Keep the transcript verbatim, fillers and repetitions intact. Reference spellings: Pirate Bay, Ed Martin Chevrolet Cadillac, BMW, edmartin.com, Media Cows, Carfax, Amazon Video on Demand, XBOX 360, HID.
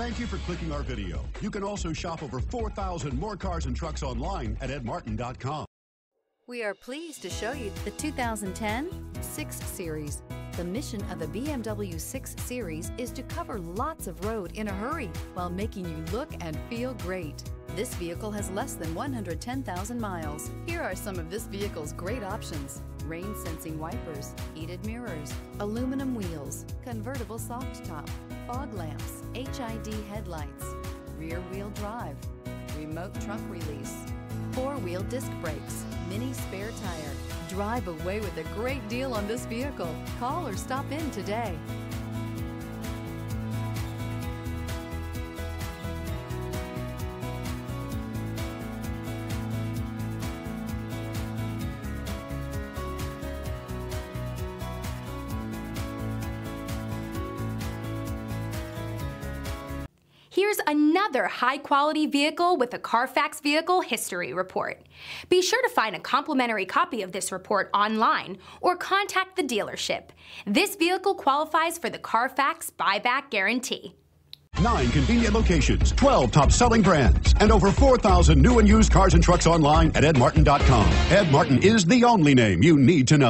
Thank you for clicking our video. You can also shop over four thousand more cars and trucks online at ed martin dot com. We are pleased to show you the two thousand ten six series. The mission of the B M W six series is to cover lots of road in a hurry while making you look and feel great. This vehicle has less than one hundred ten thousand miles. Here are some of this vehicle's great options: rain sensing wipers, heated mirrors, aluminum wheels, convertible soft top, fog lamps, H I D headlights, rear wheel drive, remote trunk release, four-wheel disc brakes, mini spare tire. Drive away with a great deal on this vehicle. Call or stop in today. Here's another high-quality vehicle with a Carfax Vehicle History Report. Be sure to find a complimentary copy of this report online or contact the dealership. This vehicle qualifies for the Carfax Buyback Guarantee. Nine convenient locations, twelve top-selling brands, and over four thousand new and used cars and trucks online at ed martin dot com. Ed Martin is the only name you need to know.